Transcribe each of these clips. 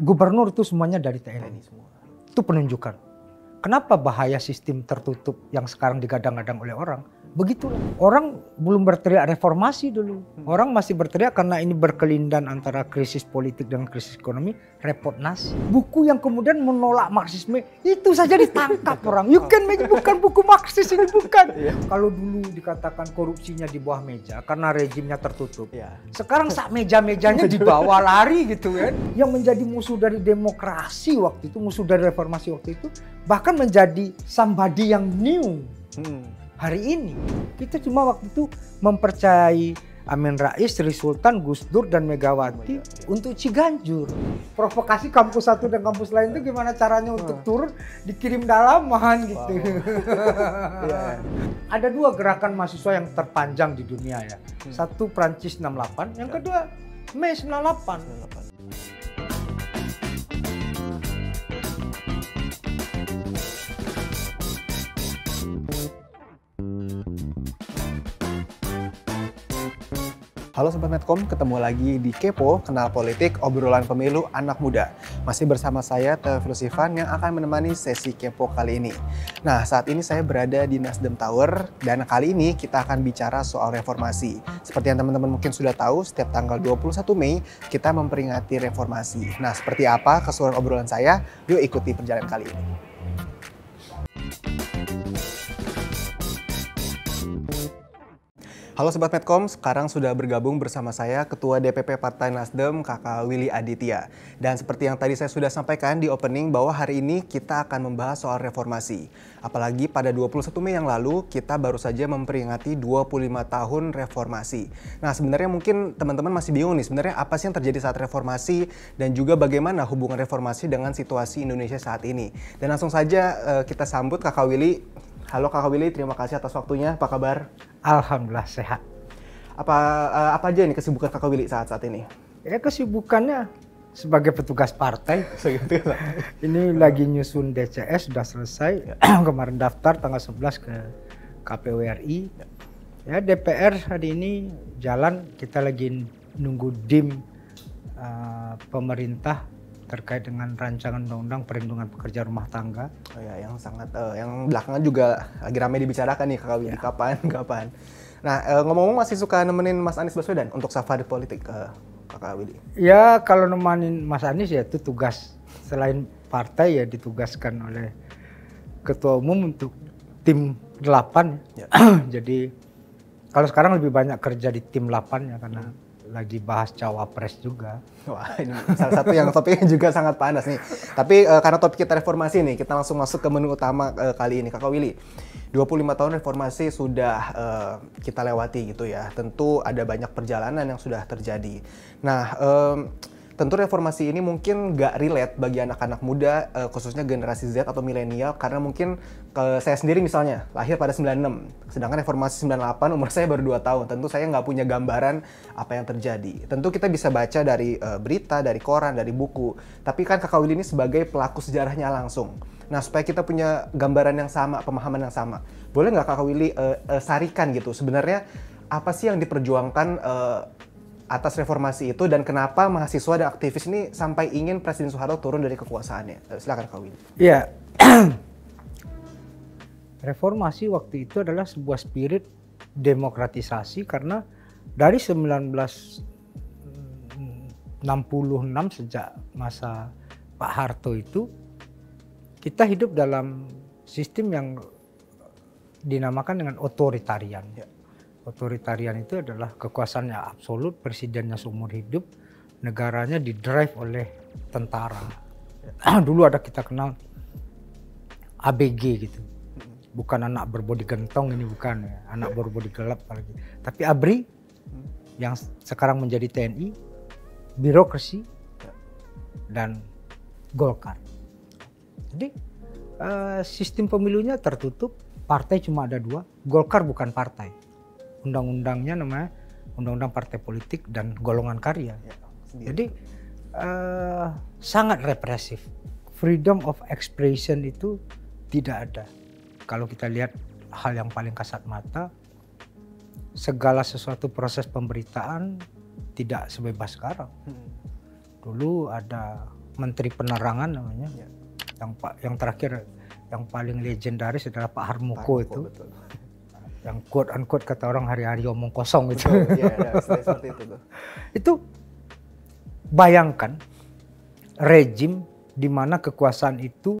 gubernur itu semuanya dari TNI semua. Itu penunjukan. Kenapa bahaya sistem tertutup yang sekarang digadang-gadang oleh orang? Begitulah. Orang belum berteriak reformasi dulu. Orang masih berteriak karena ini berkelindan antara krisis politik dan krisis ekonomi. Repot nasi. Buku yang kemudian menolak Marxisme itu saja ditangkap orang. You can make, bukan buku Marxis ini, bukan. Yeah. Kalau dulu dikatakan korupsinya di bawah meja karena rejimnya tertutup. Yeah. Sekarang saat meja-mejanya dibawa lari gitu kan. Yang menjadi musuh dari demokrasi waktu itu, musuh dari reformasi waktu itu, bahkan menjadi somebody yang new. Hari ini kita cuma waktu itu mempercayai Amin Rais, Sri Sultan, Gus Dur dan Megawati untuk Ciganjur. Provokasi kampus satu dan kampus lain itu gimana caranya untuk turun dikirim dalaman gitu. Wow. Yeah. Ada dua gerakan mahasiswa yang terpanjang di dunia ya. Satu Prancis 68, yang kedua Mei 98. Halo Sobat Medcom, ketemu lagi di Kepo, Kenal Politik, obrolan pemilu anak muda. Masih bersama saya, Teo Filsifan, yang akan menemani sesi Kepo kali ini. Nah, saat ini saya berada di Nasdem Tower, dan kali ini kita akan bicara soal reformasi. Seperti yang teman-teman mungkin sudah tahu, setiap tanggal 21 Mei, kita memperingati reformasi. Nah, seperti apa keseluruhan obrolan saya? Yuk ikuti perjalanan kali ini. Halo Sobat Medcom, sekarang sudah bergabung bersama saya Ketua DPP Partai Nasdem, Kakak Willy Aditya. Dan seperti yang tadi saya sudah sampaikan di opening bahwa hari ini kita akan membahas soal reformasi. Apalagi pada 21 Mei yang lalu kita baru saja memperingati 25 tahun reformasi. Nah sebenarnya mungkin teman-teman masih bingung nih sebenarnya apa sih yang terjadi saat reformasi dan juga bagaimana hubungan reformasi dengan situasi Indonesia saat ini. Dan langsung saja kita sambut Kakak Willy. Halo Kakak Willy, terima kasih atas waktunya. Apa kabar? Alhamdulillah sehat. Apa aja ini kesibukan Kakak Willy saat ini? Ya kesibukannya sebagai petugas partai. Ini lagi nyusun DCS, sudah selesai. Kemarin daftar tanggal 11 ke KPU RI. Ya DPR hari ini jalan, kita lagi nunggu dim pemerintah terkait dengan rancangan undang-undang perlindungan pekerja rumah tangga. Oh ya, yang sangat yang belakangan juga lagi ramai dibicarakan nih Kakak Willy, kapan. Nah, ngomong-ngomong masih suka nemenin Mas Anies Baswedan untuk safari politik Kakak Willy? Ya, kalau nemenin Mas Anies ya itu tugas selain partai ya ditugaskan oleh ketua umum untuk tim 8. Ya. Jadi kalau sekarang lebih banyak kerja di tim 8 ya karena lagi bahas cawapres juga. Wah, ini salah satu yang topiknya juga sangat panas nih. Tapi karena topik kita reformasi nih, kita langsung masuk ke menu utama kali ini. Kakak Willy, 25 tahun reformasi sudah kita lewati gitu ya. Tentu ada banyak perjalanan yang sudah terjadi. Nah, tentu reformasi ini mungkin nggak relate bagi anak-anak muda, khususnya generasi Z atau milenial, karena mungkin saya sendiri misalnya lahir pada 96, sedangkan reformasi 98 umur saya baru 2 tahun. Tentu saya nggak punya gambaran apa yang terjadi. Tentu kita bisa baca dari berita, dari koran, dari buku. Tapi kan Kakak Willy ini sebagai pelaku sejarahnya langsung. Nah, supaya kita punya gambaran yang sama, pemahaman yang sama. Boleh nggak Kakak Willy sarikan gitu, sebenarnya apa sih yang diperjuangkan atas reformasi itu dan kenapa mahasiswa dan aktivis ini sampai ingin Presiden Soeharto turun dari kekuasaannya? Silakan Kak Willy. Iya. Reformasi waktu itu adalah sebuah spirit demokratisasi karena dari 1966 sejak masa Pak Harto itu kita hidup dalam sistem yang dinamakan dengan otoritarian. Ya. Otoritarian itu adalah kekuasaannya absolut, presidennya seumur hidup, negaranya didrive oleh tentara. Dulu ada kita kenal ABG gitu, bukan anak berbodi gentong ini bukan, ya. Anak berbodi gelap apalagi. Tapi ABRI yang sekarang menjadi TNI, birokrasi dan Golkar. Jadi sistem pemilunya tertutup, partai cuma ada dua, Golkar bukan partai. Undang-undangnya namanya Undang-Undang Partai Politik dan Golongan Karya. Ya, jadi sangat represif. Freedom of expression itu tidak ada. Kalau kita lihat hal yang paling kasat mata, segala sesuatu proses pemberitaan tidak sebebas sekarang. Dulu ada Menteri Penerangan namanya, ya. yang terakhir yang paling legendaris adalah Pak Harmoko itu. Betul. Yang quote-unquote kata orang hari-hari omong kosong gitu. Iya, seperti itu. Itu bayangkan rejim di mana kekuasaan itu ya,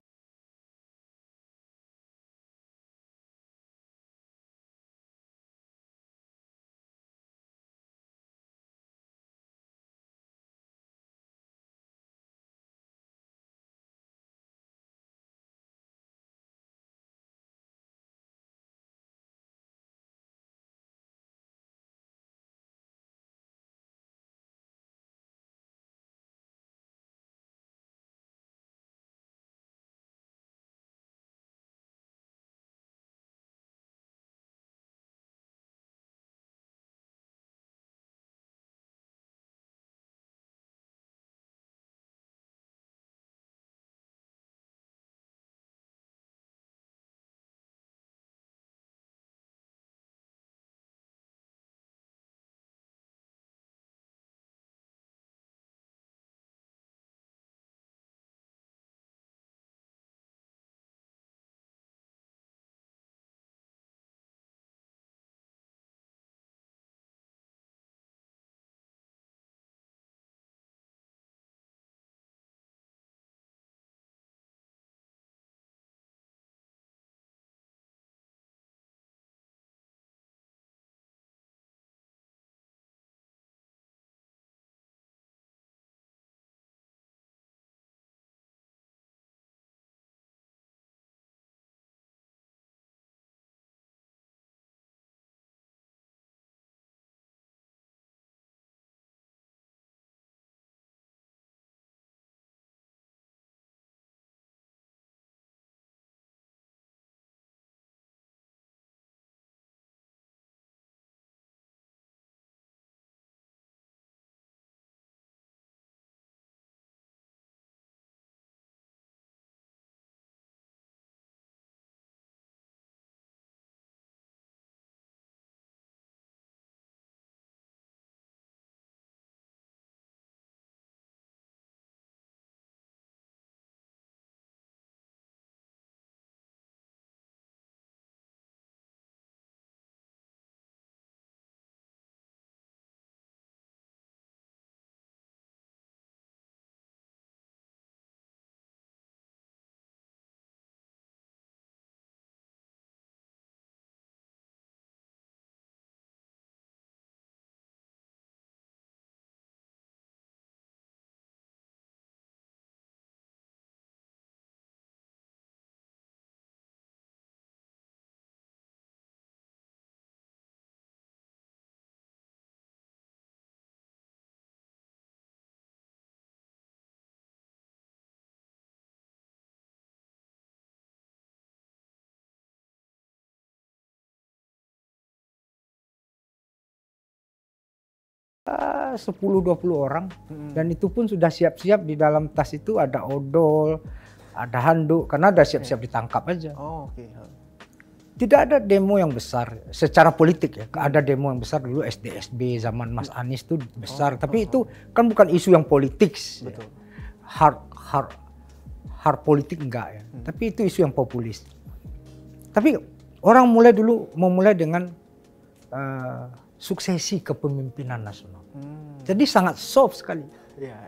10-20 orang, dan itu pun sudah siap-siap. Di dalam tas itu ada odol, ada handuk, karena ada siap-siap ditangkap aja. Oh, okay. Tidak ada demo yang besar secara politik ya. Ada demo yang besar dulu SDSB zaman Mas Anies itu besar, tapi itu kan bukan isu yang politik. Betul. Hard politik enggak ya. Tapi itu isu yang populis. Tapi orang mulai dulu memulai dengan suksesi kepemimpinan nasional. Jadi sangat soft sekali. Ya.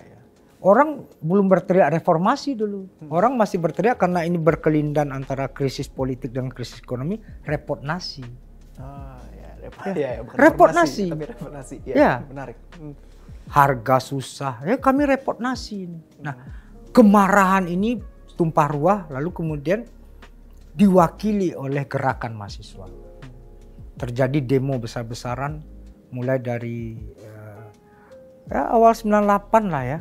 Orang belum berteriak reformasi dulu. Orang masih berteriak karena ini berkelindan antara krisis politik dan krisis ekonomi, repot nasi. Repot nasi. Ya. Menarik. Harga susah. Ya, kami repot nasi ini. Nah, kemarahan ini tumpah ruah lalu kemudian diwakili oleh gerakan mahasiswa. Terjadi demo besar-besaran mulai dari awal 98 lah ya,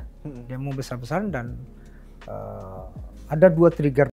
demo besar-besaran, dan ada dua trigger.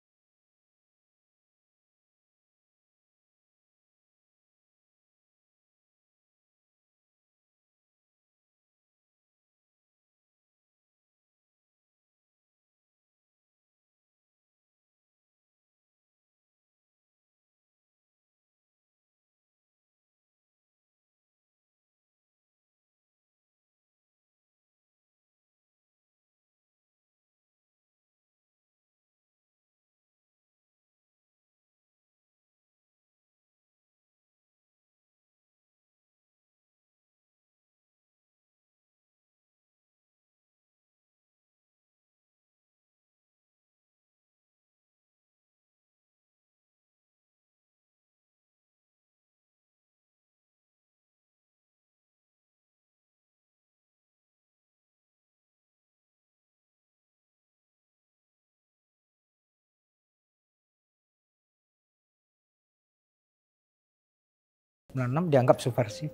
96 dianggap subversif.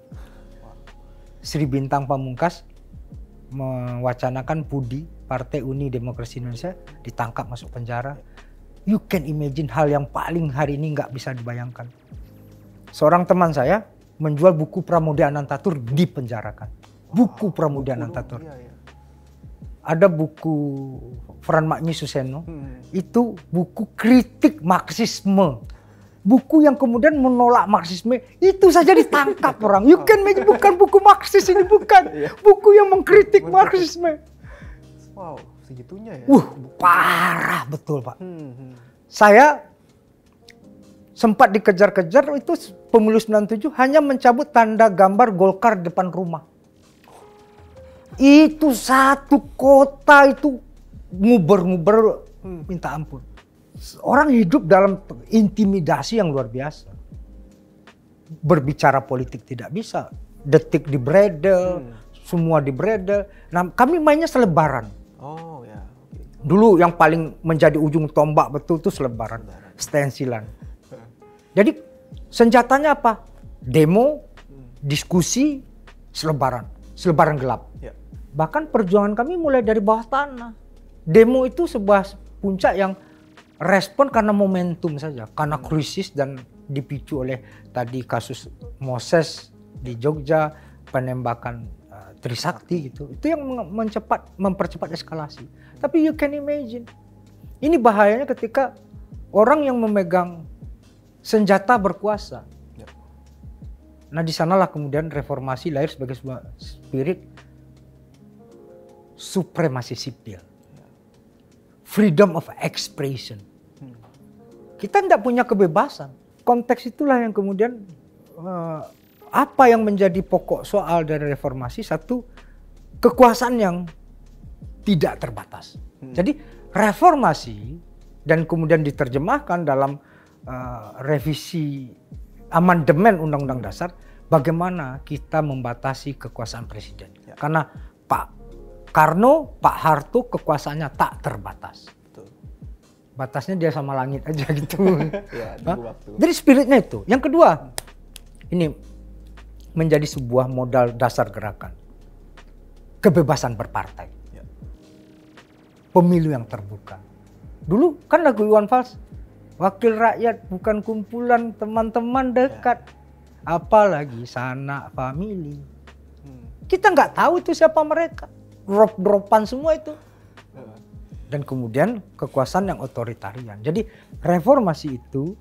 Sri Bintang Pamungkas mewacanakan Pudi, Partai Uni Demokrasi Indonesia, ditangkap masuk penjara. You can imagine hal yang paling hari ini nggak bisa dibayangkan. Seorang teman saya menjual buku Pramoedya Ananta Toer dipenjarakan. Buku Pramoedya Ananta Toer. Iya, iya. Ada buku Franz Magnis-Suseno, itu buku kritik Marxisme. Buku yang kemudian menolak Marxisme, itu saja ditangkap orang. You can imagine, bukan buku Marxis ini, bukan. Buku yang mengkritik Marxisme. Wow, segitunya ya. Parah betul Pak. Saya sempat dikejar-kejar itu pemilu 97 hanya mencabut tanda gambar Golkar depan rumah. Itu satu kota itu nguber-nguber minta ampun. Orang hidup dalam intimidasi yang luar biasa. Berbicara politik tidak bisa. Detik di bredel, semua di bredel. Nah, kami mainnya selebaran. Oh, ya. Dulu yang paling menjadi ujung tombak betul itu selebaran. Stensilan. Jadi senjatanya apa? Demo, diskusi, selebaran. Selebaran gelap. Ya. Bahkan perjuangan kami mulai dari bawah tanah. Demo itu sebuah puncak yang respon karena momentum saja, karena krisis dan dipicu oleh tadi kasus Moses di Jogja, penembakan Trisakti gitu. Itu yang mempercepat eskalasi. Tapi you can imagine, ini bahayanya ketika orang yang memegang senjata berkuasa. Nah di sanalah kemudian reformasi lahir sebagai sebuah spirit supremasi sipil, freedom of expression. Kita tidak punya kebebasan. Konteks itulah yang kemudian apa yang menjadi pokok soal dari reformasi, satu, kekuasaan yang tidak terbatas. Jadi reformasi dan kemudian diterjemahkan dalam revisi amandemen Undang-Undang Dasar, bagaimana kita membatasi kekuasaan presiden. Ya. Karena Pak Karno, Pak Harto kekuasaannya tak terbatas. Batasnya dia sama langit aja gitu. Ya, jadi spiritnya itu. Yang kedua, ini menjadi sebuah modal dasar gerakan. Kebebasan berpartai. Ya. Pemilu yang terbuka. Dulu kan lagu Iwan Fals, wakil rakyat bukan kumpulan teman-teman dekat. Ya. Apalagi sanak famili. Kita nggak tahu itu siapa mereka. Drop-dropan semua itu. Dan kemudian kekuasaan yang otoritarian. Jadi reformasi itu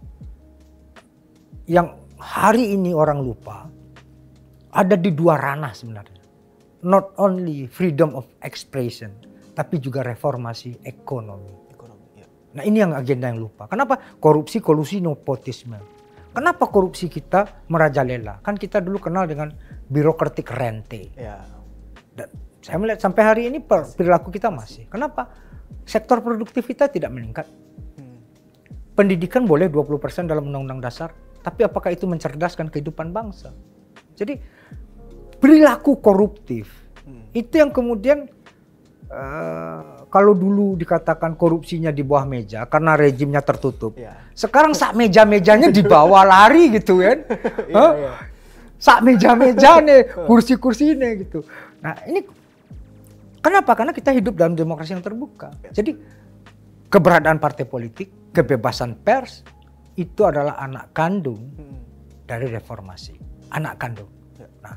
yang hari ini orang lupa ada di dua ranah sebenarnya. Not only freedom of expression, tapi juga reformasi ekonomi. Nah ini yang agenda yang lupa. Kenapa korupsi, kolusi, nepotisme? Kenapa korupsi kita merajalela? Kan kita dulu kenal dengan birokratik rente. Ya. Dan saya melihat sampai hari ini perilaku kita masih. Kenapa? Sektor produktif kita tidak meningkat. Pendidikan boleh 20% dalam Undang-Undang Dasar, tapi apakah itu mencerdaskan kehidupan bangsa? Jadi perilaku koruptif itu yang kemudian kalau dulu dikatakan korupsinya di bawah meja karena rejimnya tertutup. Yeah. Sekarang sak meja-mejanya dibawa lari gitu kan. Huh? Yeah. Sak meja-meja nih, kursi-kursi ini gitu. Nah ini kenapa? Karena kita hidup dalam demokrasi yang terbuka. Jadi keberadaan partai politik, kebebasan pers itu adalah anak kandung dari reformasi. Anak kandung. Nah,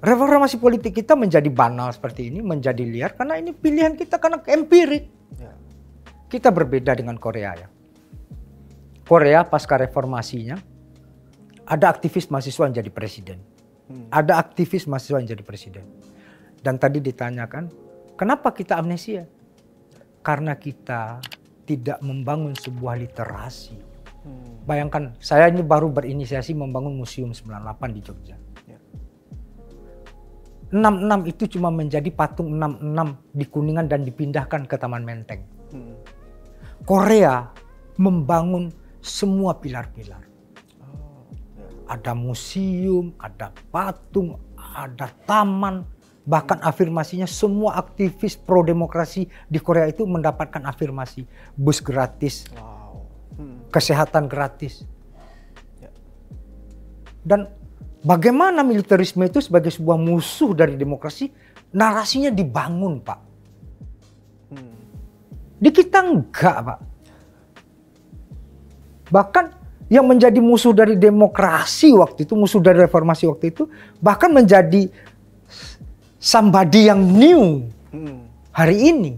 reformasi politik kita menjadi banal seperti ini, menjadi liar karena ini pilihan kita karena empirik. Kita berbeda dengan Korea ya. Korea pasca reformasinya ada aktivis mahasiswa yang jadi presiden. Ada aktivis mahasiswa yang jadi presiden. Dan tadi ditanyakan, kenapa kita amnesia? Karena kita tidak membangun sebuah literasi. Bayangkan, saya ini baru berinisiasi membangun Museum 98 di Jogja. 66 itu cuma menjadi patung 66 di Kuningan dan dipindahkan ke Taman Menteng. Korea membangun semua pilar-pilar. Ada museum, ada patung, ada taman. Bahkan afirmasinya semua aktivis pro demokrasi di Korea itu mendapatkan afirmasi. Bus gratis, kesehatan gratis. Dan Bagaimana militerisme itu sebagai sebuah musuh dari demokrasi, narasinya dibangun, Pak. Di kita enggak, Pak. Bahkan yang menjadi musuh dari demokrasi waktu itu, musuh dari reformasi waktu itu, bahkan menjadi somebody yang new hari ini.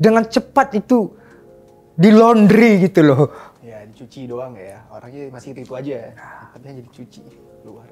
Dengan cepat itu di laundry gitu loh. Cuci doang ya, orangnya masih itu aja ya, tapi hanya dicuci luar.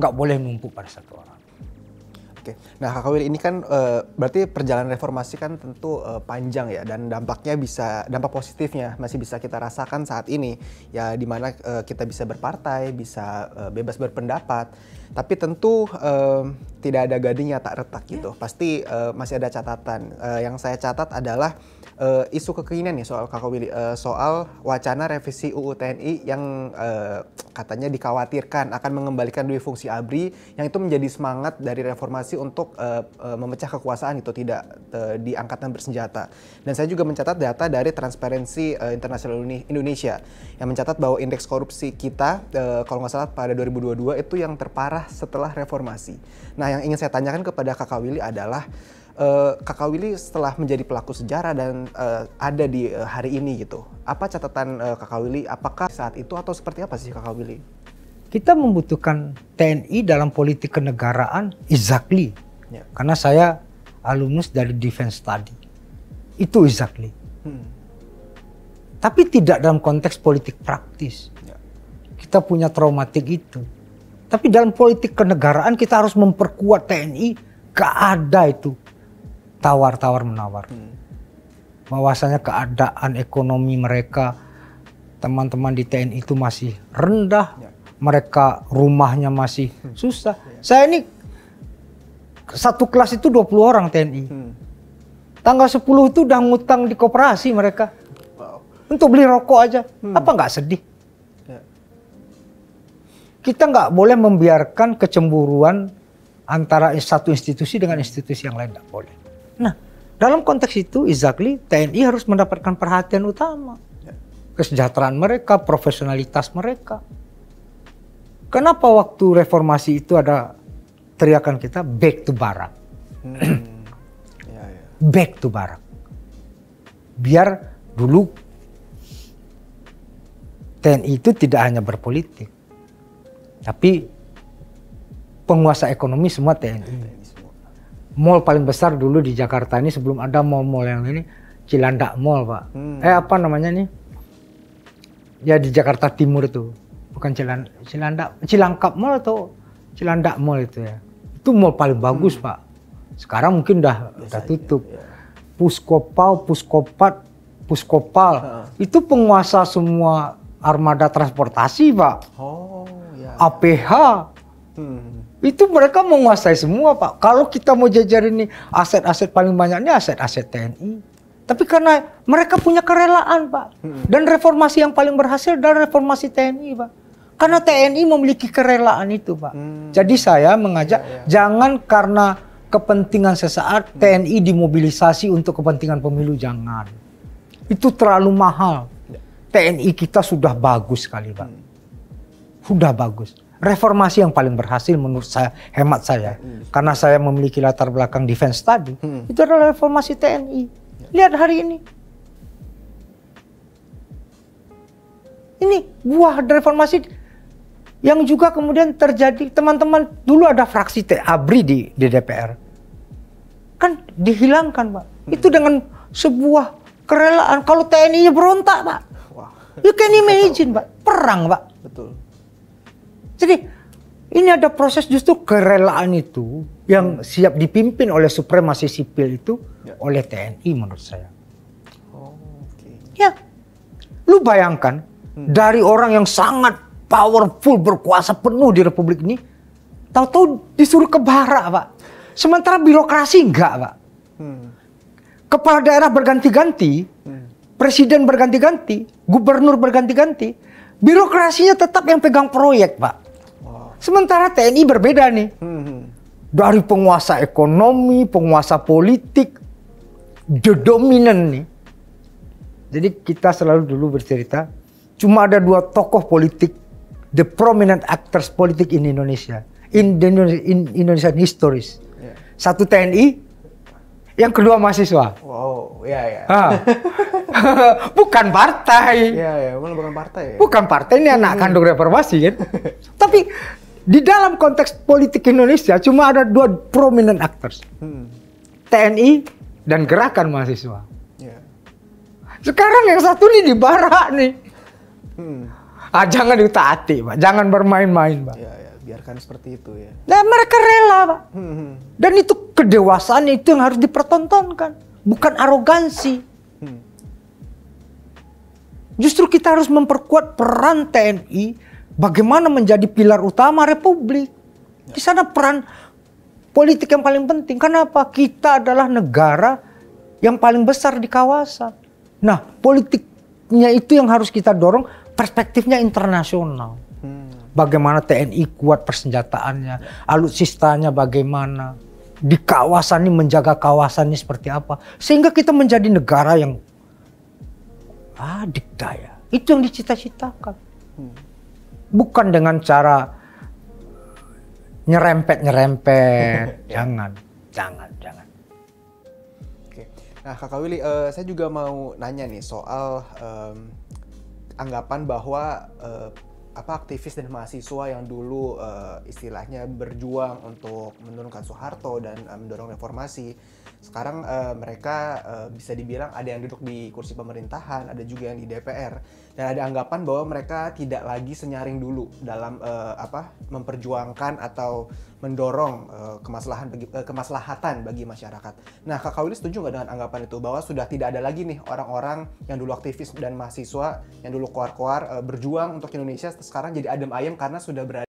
Nggak boleh numpuk pada satu orang. Oke, nah Kak Willy ini kan berarti perjalanan reformasi kan tentu panjang ya, dan dampaknya bisa, dampak positifnya masih bisa kita rasakan saat ini ya, dimana kita bisa berpartai, bisa bebas berpendapat, tapi tentu tidak ada gadingnya tak retak gitu, pasti masih ada catatan. Yang saya catat adalah isu kekinian nih soal Kak Willy, soal wacana revisi UU TNI yang katanya dikhawatirkan akan mengembalikan dui fungsi ABRI, yang itu menjadi semangat dari reformasi untuk memecah kekuasaan itu tidak di angkatan bersenjata. Dan saya juga mencatat data dari Transparency International Indonesia yang mencatat bahwa indeks korupsi kita kalau nggak salah pada 2022 itu yang terparah setelah reformasi. Nah, yang ingin saya tanyakan kepada Kakak Willy adalah Kakak Willy setelah menjadi pelaku sejarah dan ada di hari ini gitu, apa catatan Kakak Willy? Apakah saat itu atau seperti apa sih Kakak Willy? Kita membutuhkan TNI dalam politik kenegaraan, exactly. Yeah. Karena saya alumnus dari defense study. Itu exactly. Tapi tidak dalam konteks politik praktis. Yeah. Kita punya traumatik itu. Tapi dalam politik kenegaraan kita harus memperkuat TNI, gak ada itu tawar-tawar menawar. bahwasanya keadaan ekonomi mereka, teman-teman di TNI itu masih rendah, mereka rumahnya masih susah. Saya ini satu kelas itu 20 orang TNI. Tanggal 10 itu udah ngutang di koperasi mereka. Untuk beli rokok aja. Apa nggak sedih? Kita nggak boleh membiarkan kecemburuan antara satu institusi dengan institusi yang lain, nggak boleh. Nah, dalam konteks itu, exactly, TNI harus mendapatkan perhatian utama. Kesejahteraan mereka, profesionalitas mereka. Kenapa waktu reformasi itu ada teriakan kita, back to barak. Back to barak. Biar dulu TNI itu tidak hanya berpolitik, tapi penguasa ekonomi semua TNI. Mall paling besar dulu di Jakarta ini sebelum ada mall-mall yang ini, Cilandak Mall, Pak. Apa namanya nih? Ya di Jakarta Timur tuh. Bukan Cilangkap Mall atau Cilandak Mall itu ya. Itu mall paling bagus, Pak. Sekarang mungkin udah tutup. Ya. Puskopau, Puskopat, Puskopal. Itu penguasa semua armada transportasi, Pak. APH. Itu mereka menguasai semua, Pak. Kalau kita mau jajarin nih aset-aset paling banyaknya aset-aset TNI. Tapi karena mereka punya kerelaan, Pak. Dan reformasi yang paling berhasil adalah reformasi TNI, Pak. Karena TNI memiliki kerelaan itu, Pak. Jadi saya mengajak jangan karena kepentingan sesaat TNI dimobilisasi untuk kepentingan pemilu, jangan. Itu terlalu mahal. TNI kita sudah bagus sekali, Pak. Sudah bagus. Reformasi yang paling berhasil menurut saya, hemat saya, karena saya memiliki latar belakang defense tadi, itu adalah reformasi TNI. Lihat hari ini buah reformasi yang juga kemudian terjadi. Teman-teman dulu ada fraksi ABRI di DPR, kan dihilangkan, Pak. Itu dengan sebuah kerelaan. Kalau TNI-nya berontak, Pak, you can imagine, Pak, perang, Pak. Betul. Jadi ini ada proses justru kerelaan itu yang siap dipimpin oleh supremasi sipil itu oleh TNI menurut saya. Ya, lu bayangkan dari orang yang sangat powerful berkuasa penuh di Republik ini, tahu-tahu disuruh ke barak, Pak. Sementara birokrasi enggak, Pak. Kepala daerah berganti-ganti, presiden berganti-ganti, gubernur berganti-ganti, birokrasinya tetap yang pegang proyek, Pak. Sementara TNI berbeda nih. Dari penguasa ekonomi, penguasa politik, the dominant nih. Jadi kita selalu dulu bercerita, cuma ada dua tokoh politik, the prominent actors politik in Indonesia. In Indonesian histories. Satu TNI, yang kedua mahasiswa. Bukan partai. Bukan partai. Bukan partai, ini anak kandung reformasi kan. Tapi di dalam konteks politik Indonesia cuma ada dua prominent actors, TNI dan gerakan mahasiswa. Sekarang yang satu ini di barak nih. Jangan ditaati, Pak. Jangan bermain-main, Pak. Biarkan seperti itu ya. Nah, mereka rela, Pak. Dan itu kedewasaan itu yang harus dipertontonkan, bukan arogansi. Justru kita harus memperkuat peran TNI. Bagaimana menjadi pilar utama Republik. Di sana peran politik yang paling penting. Kenapa? Kita adalah negara yang paling besar di kawasan. Nah, politiknya itu yang harus kita dorong, perspektifnya internasional. Bagaimana TNI kuat persenjataannya, alutsistanya bagaimana. Di kawasan ini menjaga kawasannya seperti apa. Sehingga kita menjadi negara yang dikdaya. Itu yang dicita-citakan. Bukan dengan cara nyerempet-nyerempet. Jangan. Oke. Nah, Kakak Willy, saya juga mau nanya nih soal anggapan bahwa aktivis dan mahasiswa yang dulu istilahnya berjuang untuk menurunkan Soeharto dan mendorong reformasi. Sekarang mereka bisa dibilang ada yang duduk di kursi pemerintahan, ada juga yang di DPR, dan ada anggapan bahwa mereka tidak lagi senyaring dulu dalam memperjuangkan atau mendorong kemaslahatan bagi masyarakat. Nah, Kak Willy setuju nggak dengan anggapan itu bahwa sudah tidak ada lagi nih orang-orang yang dulu aktivis dan mahasiswa yang dulu koar-koar berjuang untuk Indonesia sekarang jadi adem ayem karena sudah berada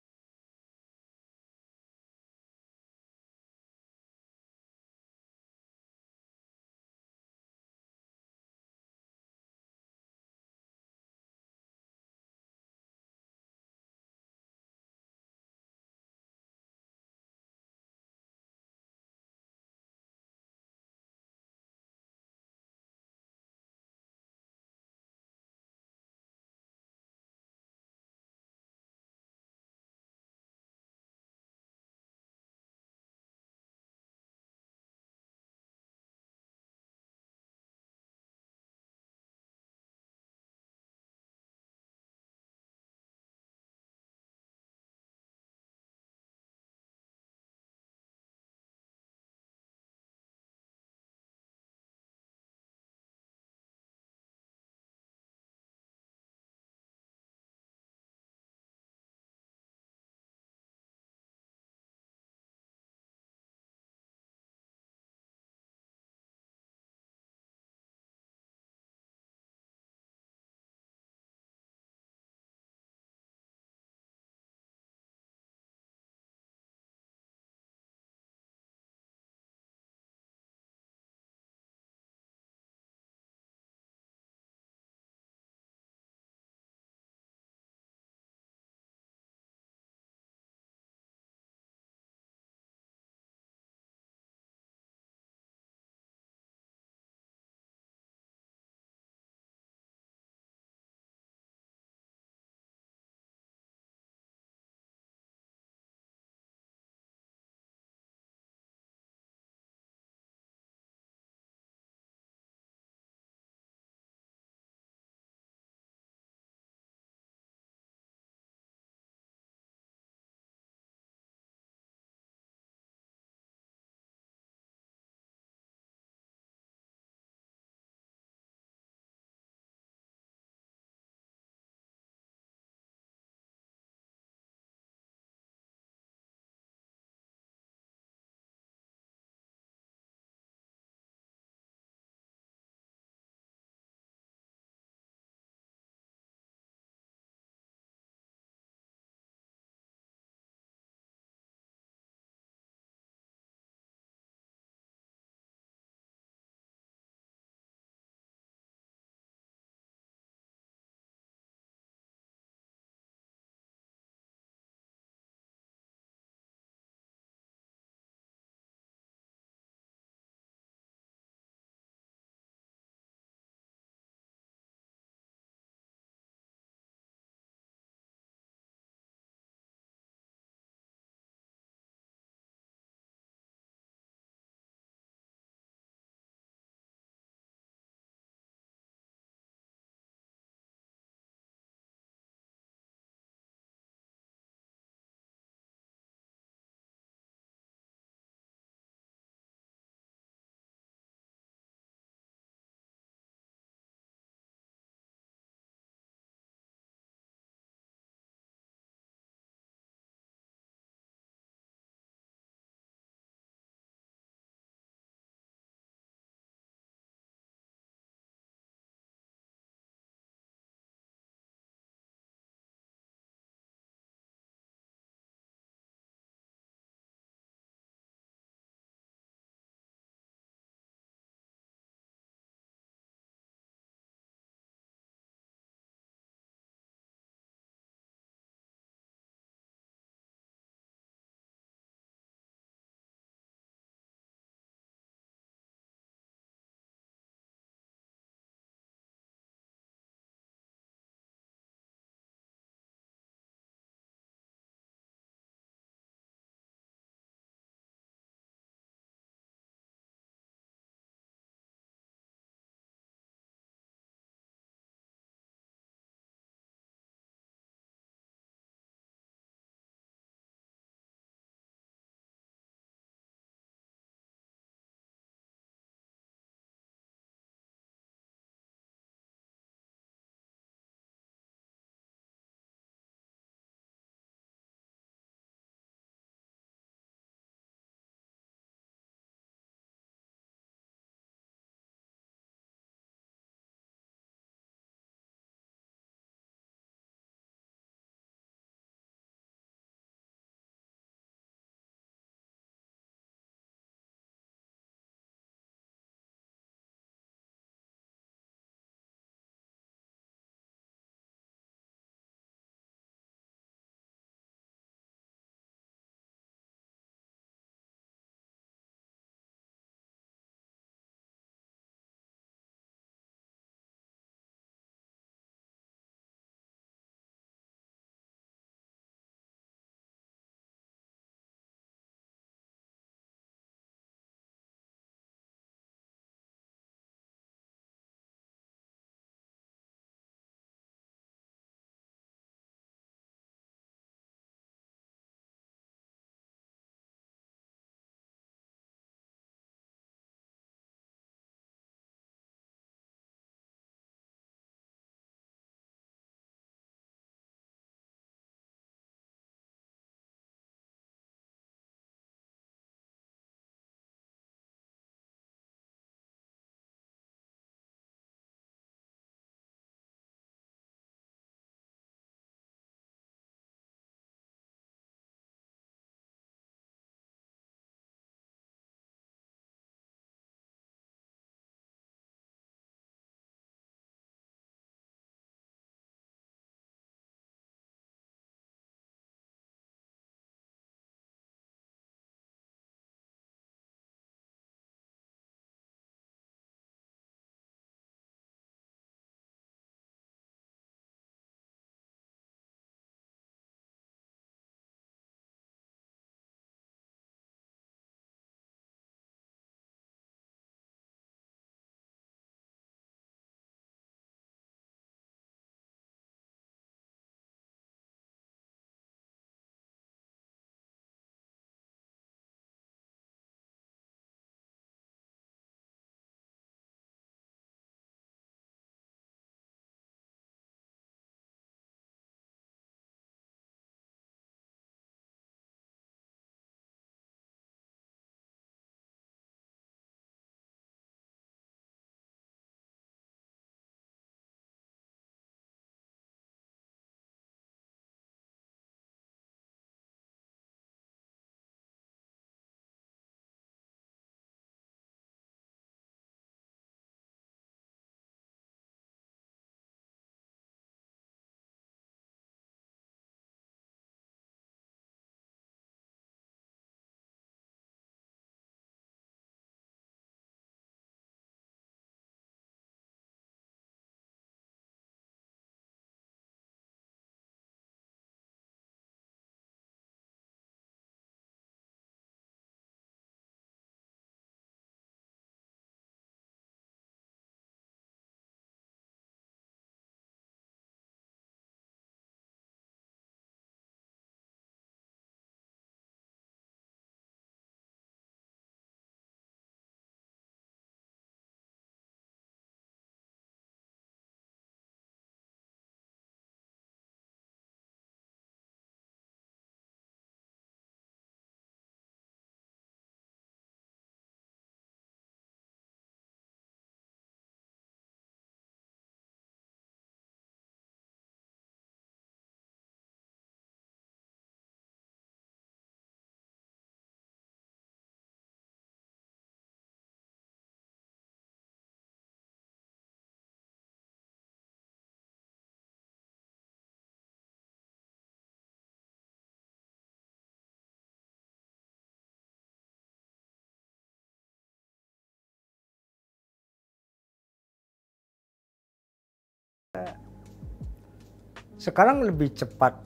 Sekarang lebih cepat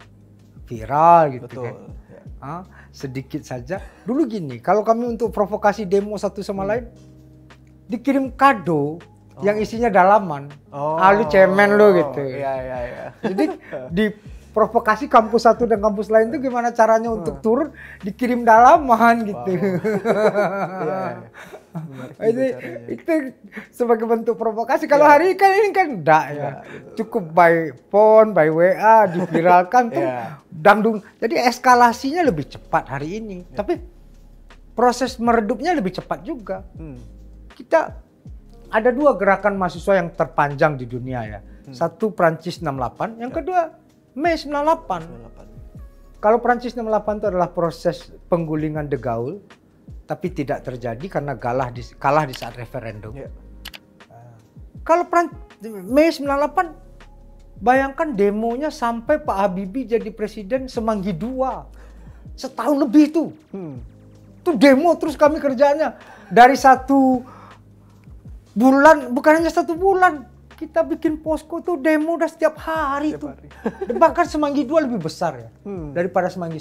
viral gitu. Betul, kan? Ya. Sedikit saja. Dulu gini, kalau kami untuk provokasi demo satu sama lain, dikirim kado yang isinya dalaman. Lu cemen lu gitu. Iya. Jadi diprovokasi kampus satu dan kampus lain itu gimana caranya untuk turun, dikirim dalaman gitu. Itu sebagai bentuk provokasi. Kalau hari kan ini kan enggak ya. Cukup by phone, by WA, diviralkan tuh dangdung. Jadi eskalasinya lebih cepat hari ini. Tapi proses meredupnya lebih cepat juga. Kita ada dua gerakan mahasiswa yang terpanjang di dunia ya. Satu Prancis 68, yang kedua Mei 98. Kalau Prancis 68 itu adalah proses penggulingan de Gaulle. Tapi tidak terjadi karena kalah di saat referendum. Yeah. Kalau Mei 98, bayangkan demonya sampai Pak Habibie jadi presiden Semanggi II. Setahun lebih itu. Itu demo terus kami kerjaannya. Dari 1 bulan, bukan hanya 1 bulan. Kita bikin posko tuh demo udah setiap hari tuh. Bahkan Semanggi II lebih besar ya daripada Semanggi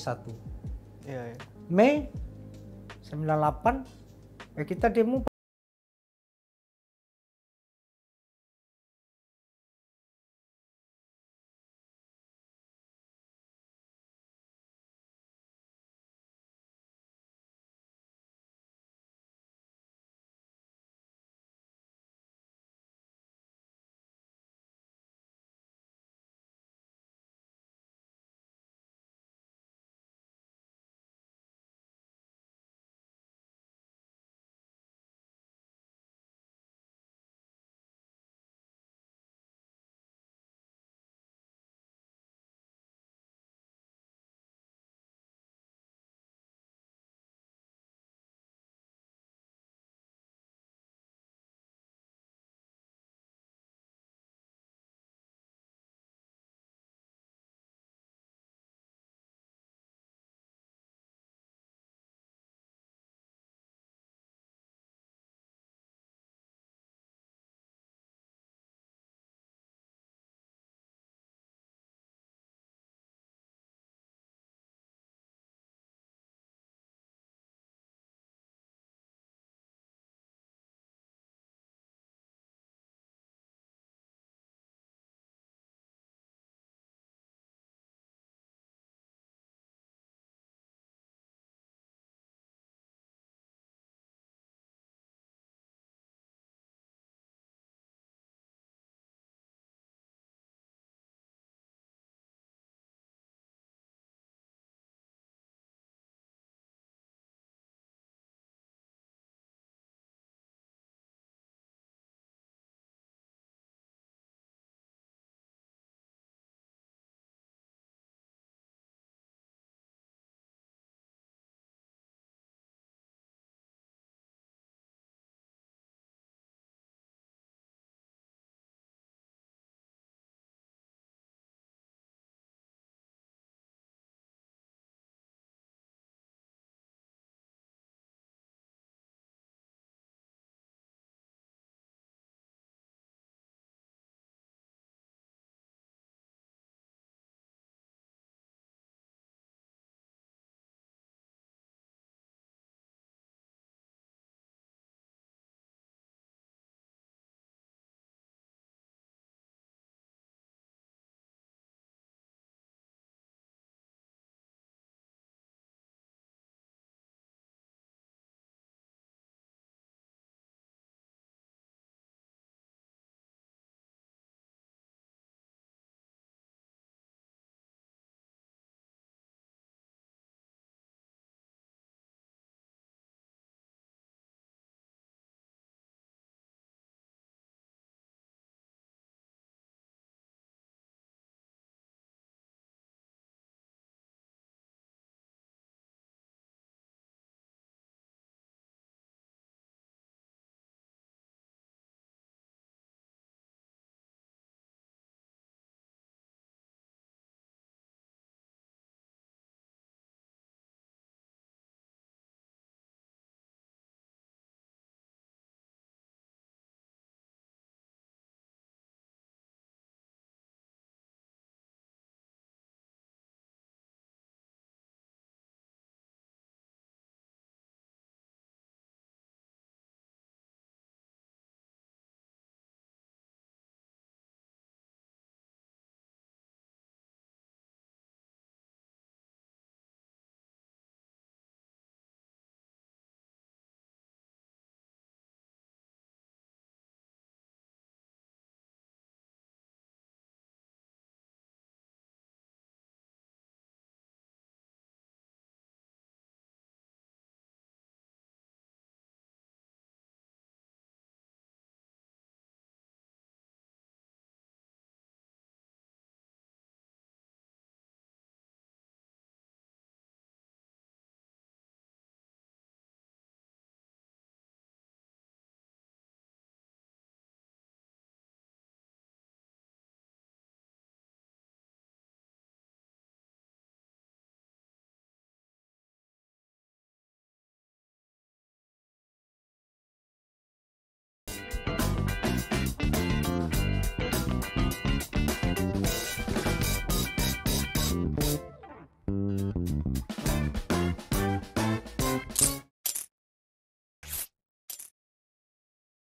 I. Mei 98 kita demo